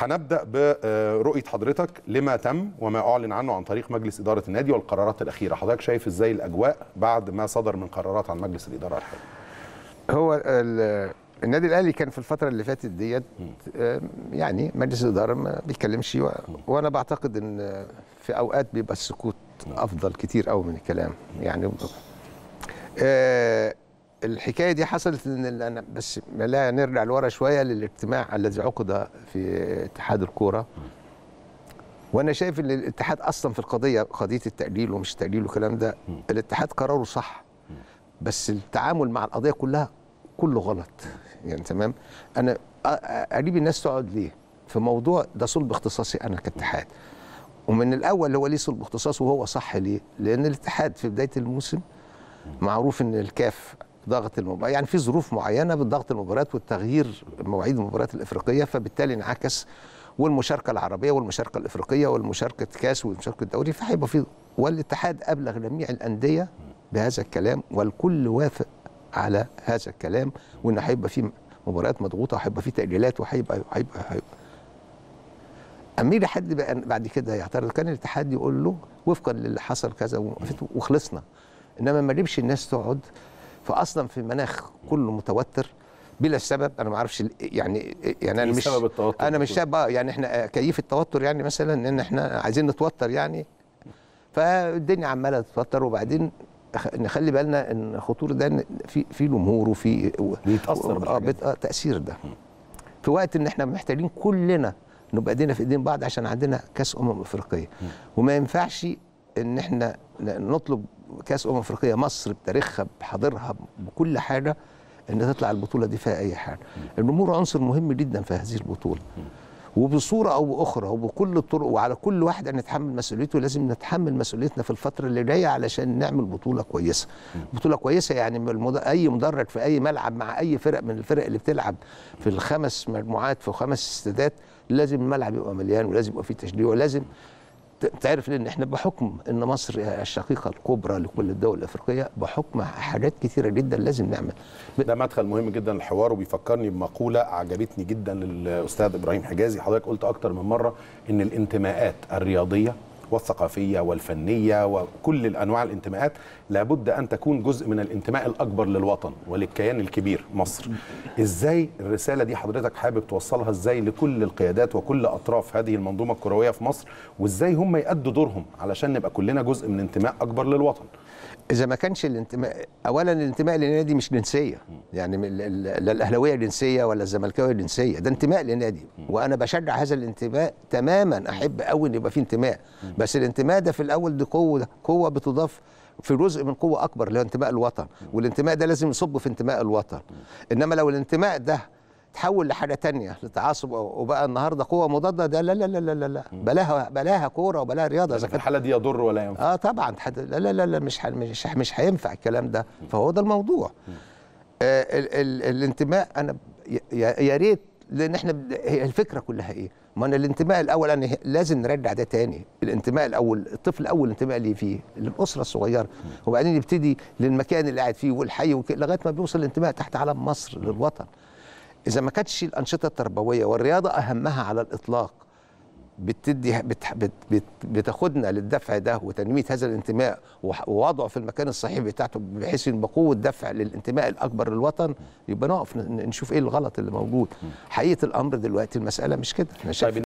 هنبدأ برؤية حضرتك لما تم وما أعلن عنه عن طريق مجلس إدارة النادي والقرارات الأخيرة. حضرتك شايف إزاي الأجواء بعد ما صدر من قرارات عن مجلس الإدارة الحالي؟ هو النادي الأهلي كان في الفترة اللي فاتت ديت يعني مجلس الإدارة ما بيتكلمش، وأنا بعتقد إن في أوقات بيبقى السكوت أفضل كتير أوي من الكلام. يعني الحكايه دي حصلت إن أنا بس لا نرجع لورا شويه للاجتماع الذي عقد في اتحاد الكوره، وانا شايف ان الاتحاد اصلا في قضيه التأجيل ومش التأجيل والكلام ده، الاتحاد قراره صح، بس التعامل مع القضيه كله غلط. يعني تمام، انا قريب الناس تقعد ليه في موضوع ده صلب اختصاصي انا كاتحاد، ومن الاول هو ليه صلب اختصاص وهو صح ليه؟ لان الاتحاد في بدايه الموسم معروف ان الكاف ضغط المباراة، يعني في ظروف معينه بالضغط المباريات والتغيير مواعيد المباريات الافريقيه، فبالتالي انعكس والمشاركه العربيه والمشاركه الافريقيه والمشاركه كاس والمشاركه الدوري، فهيبقى في والاتحاد ابلغ جميع الانديه بهذا الكلام والكل وافق على هذا الكلام، وان هيبقى في مباريات مضغوطه وهيبقى في تاجيلات وهيبقى امير حد بعد كده يعترض. كان الاتحاد يقول له وفقا للي حصل كذا وخلصنا، انما ما نجيبش الناس تقعد فاصلا في مناخ كله متوتر بلا سبب. انا ما اعرفش يعني انا مش شاب، يعني احنا كيف التوتر، يعني مثلا ان احنا عايزين نتوتر يعني، فالدنيا عماله تتوتر. وبعدين نخلي بالنا ان خطوره ده في جمهور وفي بيتاثر تاثير ده في وقت ان احنا محتاجين كلنا نبقى ايدينا في ايدين بعض عشان عندنا كاس افريقيه، وما ينفعش ان احنا نطلب كاس افريقيه مصر بتاريخها بحاضرها بكل حاجه ان تطلع البطوله دي فيها اي حاجه. الجمهور عنصر مهم جدا في هذه البطوله، وبصوره او باخرى وبكل الطرق، وعلى كل واحد ان يتحمل مسؤوليته. لازم نتحمل مسؤوليتنا في الفتره اللي جايه علشان نعمل بطوله كويسه. بطوله كويسه يعني اي مدرج في اي ملعب مع اي فرق من الفرق اللي بتلعب في الخمس مجموعات في 5 استادات، لازم الملعب يبقى مليان، ولازم يبقى فيه تشجيع، ولازم تعرف لان احنا بحكم ان مصر الشقيقه الكبرى لكل الدول الافريقيه بحكم حاجات كثيره جدا لازم نعمل. ده مدخل مهم جدا للحوار، وبيفكرني بمقوله عجبتني جدا للاستاذ ابراهيم حجازي. حضرتك قلت اكتر من مره ان الانتماءات الرياضيه والثقافيه والفنيه وكل الانواع الانتماءات لابد ان تكون جزء من الانتماء الاكبر للوطن وللكيان الكبير مصر. ازاي الرساله دي حضرتك حابب توصلها ازاي لكل القيادات وكل اطراف هذه المنظومه الكرويه في مصر، وازاي هم يأدوا دورهم علشان نبقى كلنا جزء من انتماء اكبر للوطن؟ اذا ما كانش الانتماء، اولا الانتماء للنادي مش جنسيه، يعني لا الاهلاويه جنسيه ولا الزملكاويه جنسيه، ده انتماء لنادي، وانا بشجع هذا الانتماء تماما. احب قوي ان يبقى في انتماء، بس الانتماء ده في الاول دي قوه بتضاف في جزء من قوه اكبر اللي هو انتماء الوطن، والانتماء ده لازم يصب في انتماء الوطن. انما لو الانتماء ده تحول لحاجه تانية لتعصب وبقى النهارده قوه مضاده، ده لا لا لا لا لا، بلاها كوره وبلاها رياضه. اذا كانت الحاله دي يضر ولا ينفع طبعا لا لا لا، مش هينفع الكلام ده. فهو ده الموضوع. الانتماء انا يا ريت، لان احنا هي الفكره كلها ايه؟ ما انا الانتماء الاول انا لازم نرجع ده تاني. الانتماء الاول الطفل اول انتماء ليه فيه للاسره الصغيره، وبعدين يبتدي للمكان اللي قاعد فيه والحي لغايه ما بيوصل الانتماء تحت علم مصر للوطن. إذا ما كانتش الأنشطة التربوية والرياضة أهمها على الإطلاق بتاخدنا للدفع ده وتنمية هذا الانتماء ووضعه في المكان الصحيح بتاعته، بحيث إن بقوة دفع للانتماء الأكبر للوطن، يبقى نقف نشوف إيه الغلط اللي موجود. حقيقة الأمر دلوقتي المسألة مش كده.